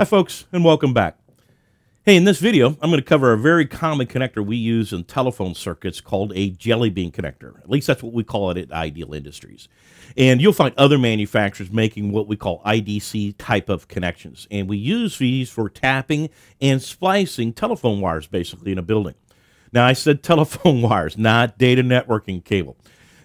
Hi folks, and welcome back. Hey, in this video, I'm going to cover a very common connector we use in telephone circuits called a jelly bean connector. At least that's what we call it at Ideal Industries. And you'll find other manufacturers making what we call IDC type of connections. And we use these for tapping and splicing telephone wires basically in a building. Now, I said telephone wires, not data networking cable.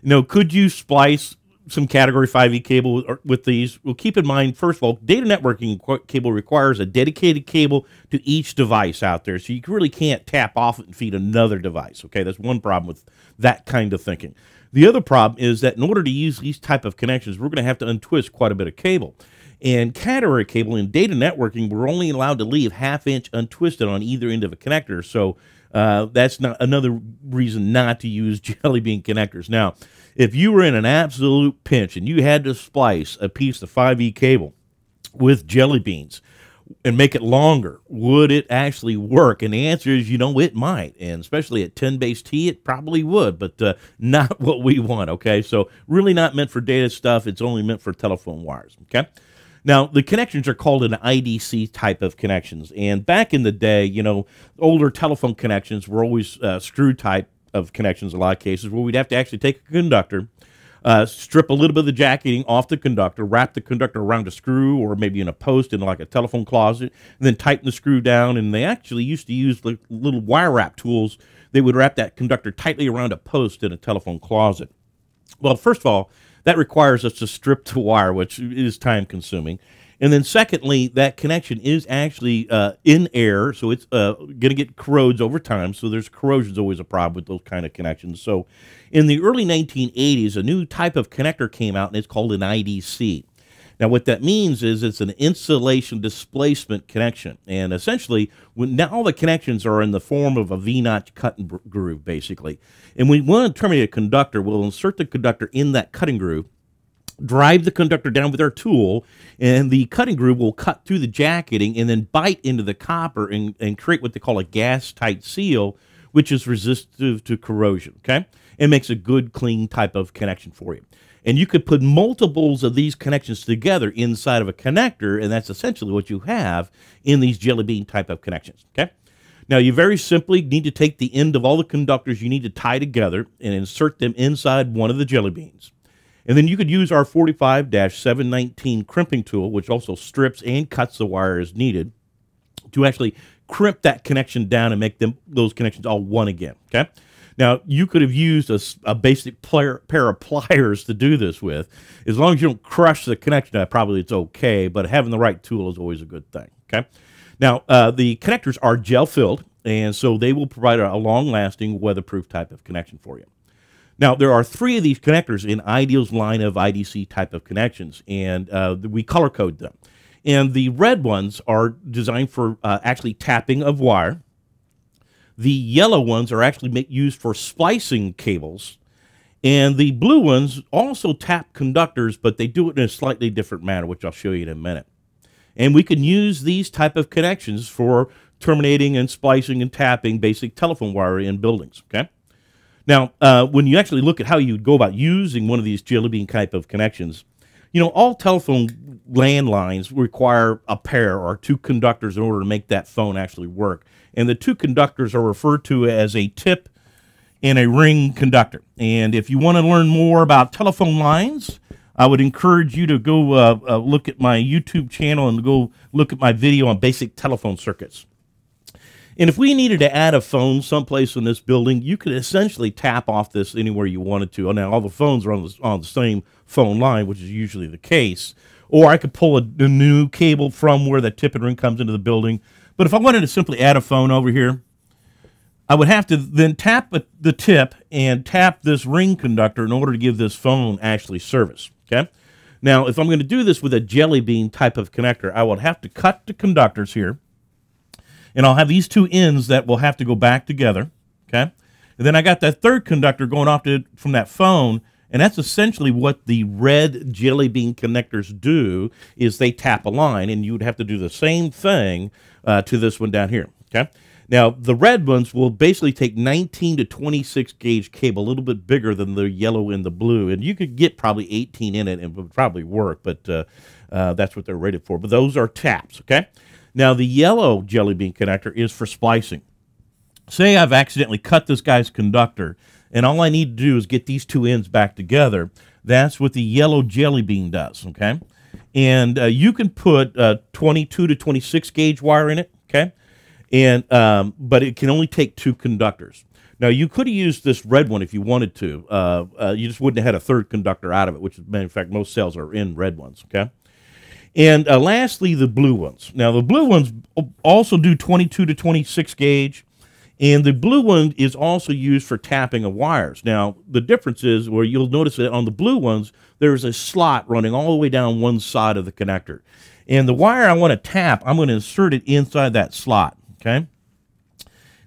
Now, could you splice some Category 5e cable with these? Well, keep in mind, first of all, data networking cable requires a dedicated cable to each device out there, so you really can't tap off it and feed another device, okay? That's one problem with that kind of thinking. The other problem is that in order to use these type of connections, we're going to have to untwist quite a bit of cable. And category cable in data networking, we're only allowed to leave half-inch untwisted on either end of a connector, so that's not another reason not to use jelly bean connectors. Now, if you were in an absolute pinch and you had to splice a piece of 5E cable with jelly beans and make it longer, would it actually work? And the answer is, you know, it might. And especially at 10 base T, it probably would, but not what we want, okay? So really not meant for data stuff. It's only meant for telephone wires, okay? Now, the connections are called an IDC type of connections. And back in the day, you know, older telephone connections were always screw type of connections in a lot of cases, where we'd have to actually take a conductor, strip a little bit of the jacketing off the conductor, wrap the conductor around a screw or maybe in a post in like a telephone closet, and then tighten the screw down. And they actually used to use like little wire wrap tools. They would wrap that conductor tightly around a post in a telephone closet. Well, first of all, that requires us to strip the wire, which is time-consuming. And then secondly, that connection is actually in air, so it's going to get corrodes over time, so there's corrosion's always a problem with those kind of connections. So in the early 1980s, a new type of connector came out, and it's called an IDC. Now, what that means is it's an insulation displacement connection. And essentially, now all the connections are in the form of a V-notch cutting groove, basically. And when we want to terminate a conductor, we'll insert the conductor in that cutting groove, drive the conductor down with our tool, and the cutting groove will cut through the jacketing and then bite into the copper and create what they call a gas-tight seal, which is resistive to corrosion, okay? It makes a good, clean type of connection for you. And you could put multiples of these connections together inside of a connector, and that's essentially what you have in these jelly bean type of connections, okay? Now, you very simply need to take the end of all the conductors you need to tie together and insert them inside one of the jelly beans. And then you could use our 45-719 crimping tool, which also strips and cuts the wire as needed, to actually crimp that connection down and make those connections all one again, okay? Now, you could have used a basic pair of pliers to do this with. As long as you don't crush the connection, probably it's okay, but having the right tool is always a good thing, okay? Now, the connectors are gel-filled, and so they will provide a long-lasting, weatherproof type of connection for you. Now, there are three of these connectors in Ideal's line of IDC type of connections, and we color code them. And the red ones are designed for actually tapping of wire. The yellow ones are actually used for splicing cables. And the blue ones also tap conductors, but they do it in a slightly different manner, which I'll show you in a minute. And we can use these type of connections for terminating and splicing and tapping basic telephone wire in buildings, okay? Now, when you actually look at how you'd go about using one of these jelly bean type of connections, you know, all telephone landlines require a pair or two conductors in order to make that phone actually work. And the two conductors are referred to as a tip and a ring conductor. And if you want to learn more about telephone lines, I would encourage you to go look at my YouTube channel and go look at my video on basic telephone circuits. And if we needed to add a phone someplace in this building, you could essentially tap off this anywhere you wanted to. Now, all the phones are on the same phone line, which is usually the case. Or I could pull a new cable from where the tip and ring comes into the building. But if I wanted to simply add a phone over here, I would have to then tap the tip and tap this ring conductor in order to give this phone actually service, okay? Now, if I'm going to do this with a jelly bean type of connector, I would have to cut the conductors here. And I'll have these two ends that will have to go back together, okay? And then I got that third conductor going off from that phone, and that's essentially what the red jelly bean connectors do, is they tap a line, and you would have to do the same thing to this one down here, okay? Now, the red ones will basically take 19 to 26 gauge cable, a little bit bigger than the yellow and the blue. And you could get probably 18 in it and it would probably work, but that's what they're rated for. But those are taps, okay? Now, the yellow jelly bean connector is for splicing. Say I've accidentally cut this guy's conductor, and all I need to do is get these two ends back together. That's what the yellow jelly bean does, okay? And you can put 22 to 26 gauge wire in it, okay? And but it can only take two conductors. Now, you could have used this red one if you wanted to. You just wouldn't have had a third conductor out of it, which is, in fact, most cells are in red ones, okay? And lastly, the blue ones. Now, the blue ones also do 22 to 26 gauge, and the blue one is also used for tapping of wires. Now, the difference is where you'll notice that on the blue ones, there's a slot running all the way down one side of the connector. And the wire I want to tap, I'm going to insert it inside that slot, okay?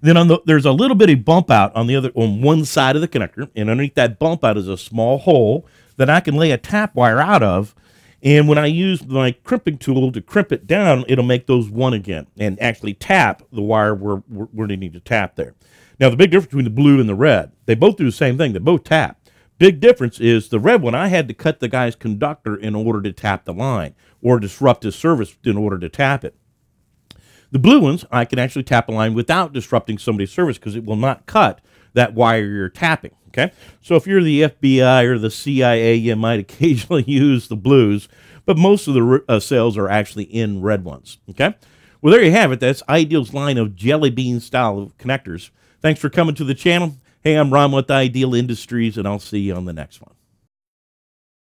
Then on there's a little bit of bump out on the other on one side of the connector, and underneath that bump out is a small hole that I can lay a tap wire out of. And when I use my crimping tool to crimp it down, it'll make those one again and actually tap the wire where they need to tap there. Now, the big difference between the blue and the red, they both do the same thing. They both tap. Big difference is the red one, I had to cut the guy's conductor in order to tap the line or disrupt his service in order to tap it. The blue ones, I can actually tap a line without disrupting somebody's service because it will not cut that wire you're tapping, okay? So if you're the FBI or the CIA, you might occasionally use the blues, but most of the cells are actually in red ones, okay? Well, there you have it. That's Ideal's line of jelly bean style of connectors. Thanks for coming to the channel. Hey, I'm Ron with Ideal Industries, and I'll see you on the next one.